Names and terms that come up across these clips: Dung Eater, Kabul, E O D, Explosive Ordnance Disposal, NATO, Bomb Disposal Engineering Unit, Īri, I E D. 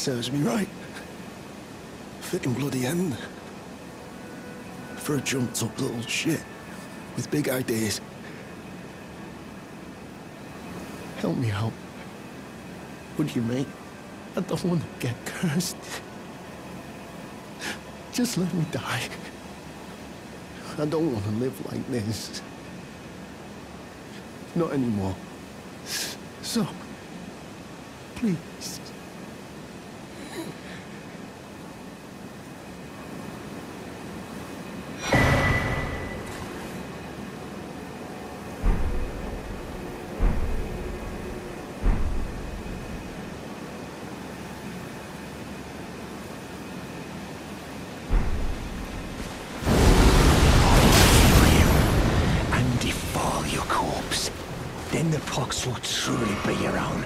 Serves me right. Fitting bloody end. For a jumped up little shit with big ideas. Help me out. Would you, mate? I don't want to get cursed. Just let me die. I don't want to live like this. Not anymore. So, please. Then the pox will truly be your own.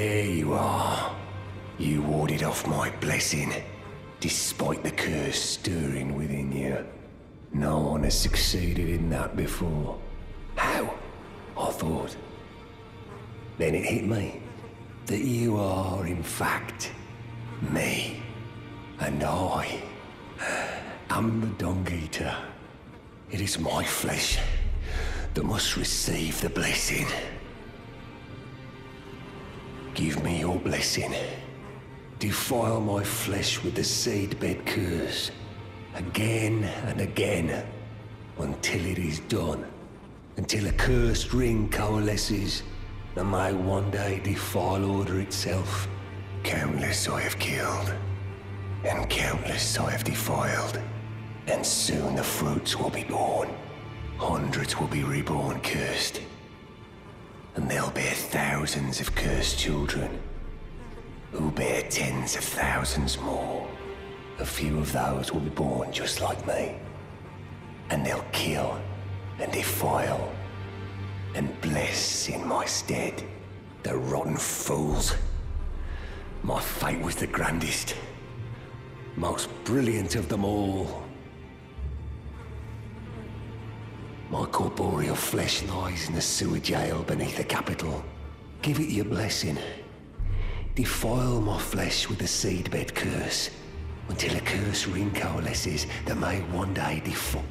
There you are. You warded off my blessing, despite the curse stirring within you. No one has succeeded in that before. How? I thought. Then it hit me that you are, in fact, me. And I am the Dung Eater. It is my flesh that must receive the blessing. Give me your blessing. Defile my flesh with the seedbed curse, again and again, until it is done. Until a cursed ring coalesces, that may one day defile order itself. Countless I have killed, and countless I have defiled, and soon the fruits will be born. Hundreds will be reborn cursed, and they'll bear thousands of cursed children, who bear tens of thousands more. A few of those will be born just like me, and they'll kill and defile and bless in my stead. The rotten fools. My fate was the grandest, most brilliant of them all. My corporeal flesh lies in a sewer jail beneath the capital. Give it your blessing. Defile my flesh with the seedbed curse, until a curse ring coalesces that may one day defile.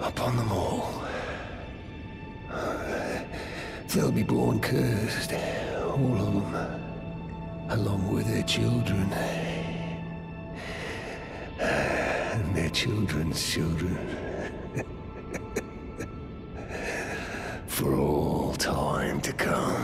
Upon them all. They'll be born cursed, all of them, along with their children, and their children's children, for all time to come.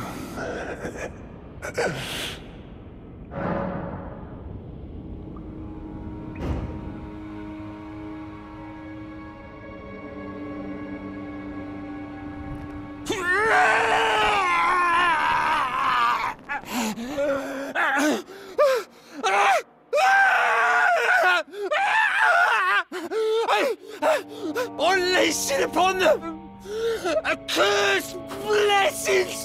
I unleashed it upon them! A cursed blessing!